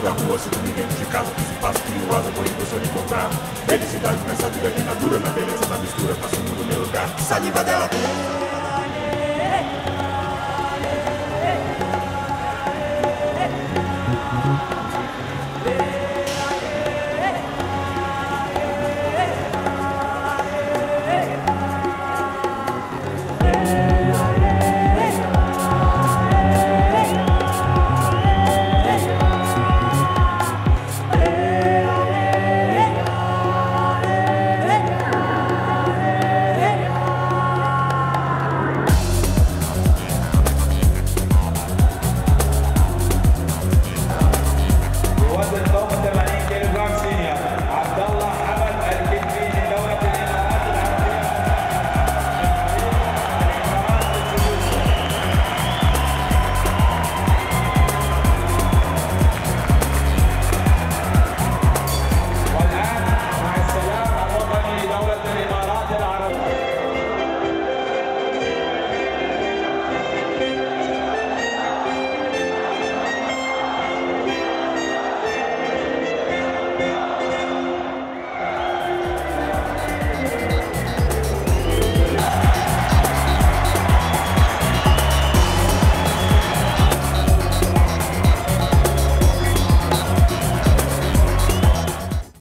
sobre a rua, sinto me dentro de casa. Passo que o asa, por impulsão de comprar felicidade nessa vida que na dura, na beleza, na mistura, faço o mundo meu lugar. Saliva dela